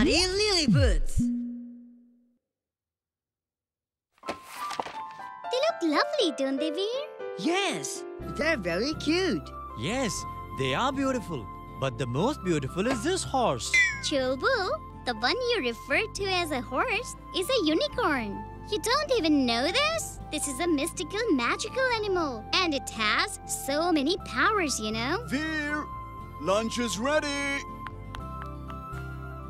Naughty Liliputs! They look lovely, don't they, Vir? Yes, they're very cute. Yes, they are beautiful. But the most beautiful is this horse. Chulbul, the one you refer to as a horse, is a unicorn. You don't even know this? This is a mystical, magical animal. And it has so many powers, you know. Vir, lunch is ready.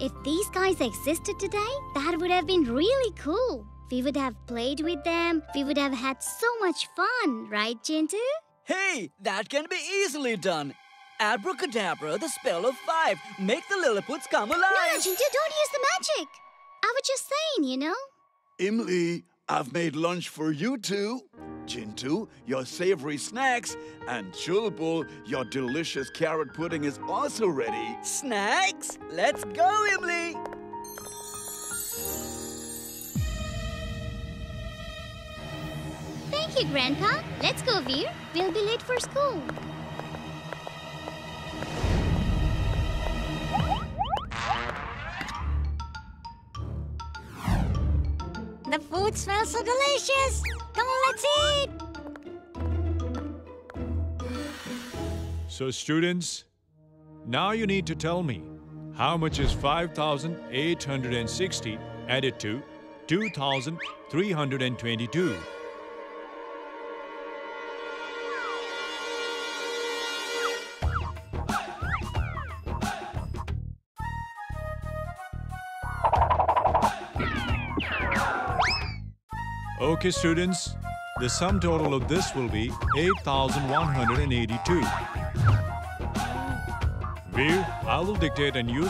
If these guys existed today, that would have been really cool. We would have played with them. We would have had so much fun, right, Jintu? Hey, that can be easily done. Abracadabra, the spell of 5. Make the Liliputs come alive. No, Jintu, don't use the magic. I was just saying, you know. Imli, I've made lunch for you two. Jintu, your savory snacks. And Chulbul, your delicious carrot pudding is also ready. Snacks? Let's go, Imli. Thank you, Grandpa. Let's go, Vir. We'll be late for school. The food smells so delicious! Come on, let's eat! So, students, now you need to tell me, how much is 5,860 added to 2,322? Okay, students, the sum total of this will be 8,182. Vir, I will dictate and use